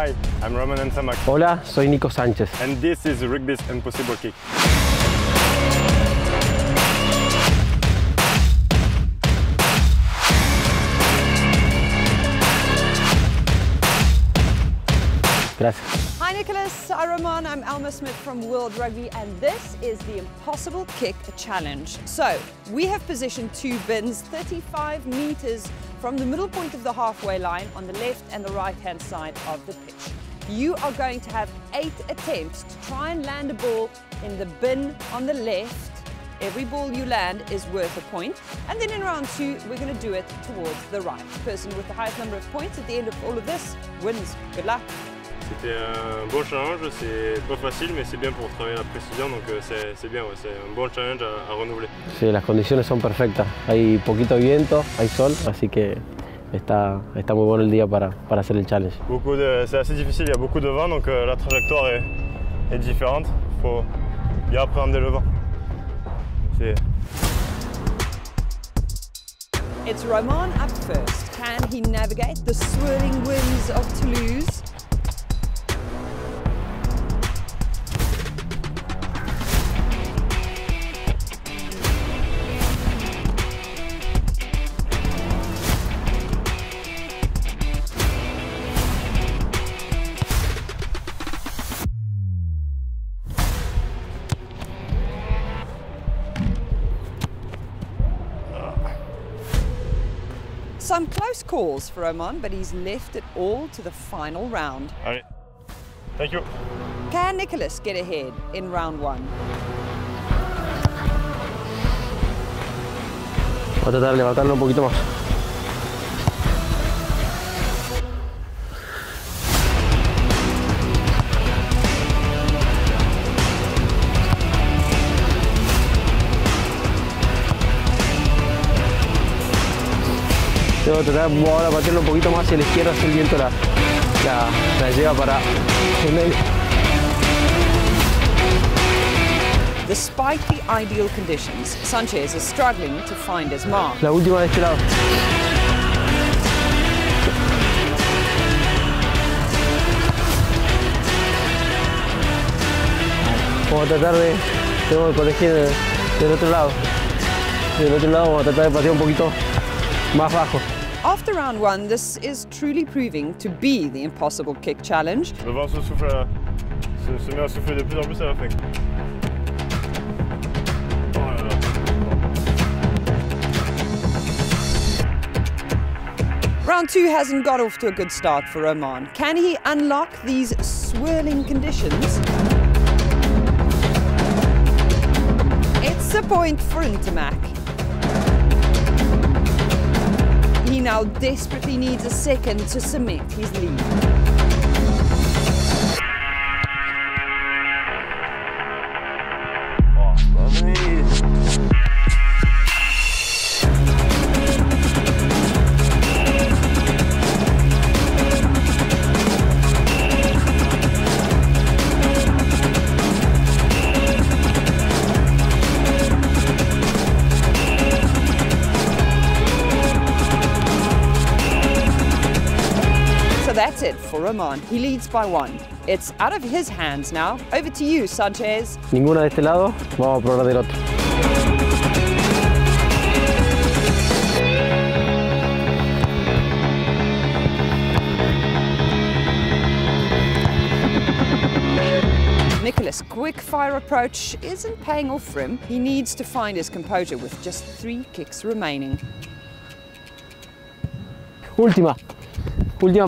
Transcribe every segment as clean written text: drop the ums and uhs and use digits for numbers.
Hi, I'm Romain Ntamack. Hola, soy Nico Sánchez. And this is Rigby's Impossible Kick. Gracias. Hi Nicholas, hi Romain, I'm Alma Smith from World Rugby and this is the Impossible Kick Challenge. So, we have positioned two bins 35 metres from the middle point of the halfway line on the left and the right hand side of the pitch. You are going to have 8 attempts to try and land a ball in the bin on the left. Every ball you land is worth a point. And then in round 2, we're going to do it towards the right. The person with the highest number of points at the end of all of this wins. Good luck. C'était un bon challenge, c'est pas facile, mais c'est bien pour travailler la précision, donc c'est bien, ouais, c'est un bon challenge à renouveler. Sí, las condiciones son perfectas. Hay poquito viento, hay sol, así que está muy bueno el día para hacer el challenge. C'est assez difficile, il y a beaucoup de vent, donc la trajectoire est différente. Faut bien appréhender le vent. It's Romain up first. Can he navigate the swirling winds of Toulouse? Some close calls for Romain, but he's left it all to the final round. All right. Thank you. Can Nicholas get ahead in round 1? Voy a tratar de levantarlo un poquito más. Voy a tratar ahora de batirlo un poquito más hacia la izquierda, así el viento la lleva para el medio. Despite the ideal conditions, Sanchez is struggling to find his mark. La última de este lado. Voy a tratar de corregir del otro lado. Del otro lado voy a tratar de patear un poquito más bajo. After round 1, this is truly proving to be the Impossible Kick Challenge. Le vent se met à souffler de plus en plus à la fin. Oh là là. Round 2 hasn't got off to a good start for Romain. Can he unlock these swirling conditions? It's a point for Ntamack. He now desperately needs a second to cement his lead. Oh, that's it for Romain. He leads by 1. It's out of his hands now. Over to you, Sanchez. Ninguna de este lado, vamos a probar del otro. Nicholas' quick-fire approach isn't paying off for him. He needs to find his composure with just 3 kicks remaining. Última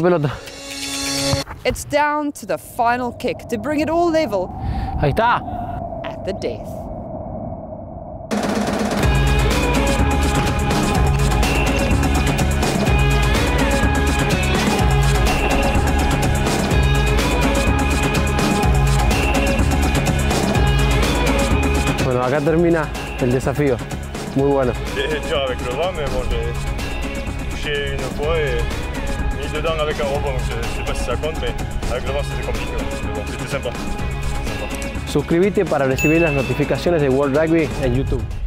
pelota. It's down to the final kick to bring it all level. Ahí está. At the death. Bueno, acá termina el desafío. Muy bueno. Es duro con el vent, pero bueno, touché una vez y dedans avec un rebond, je sais pas si ça compte, mais avec le vent c'était compliqué, bon, c'était sympa. Suscríbete para recibir las notificaciones de World Rugby en YouTube.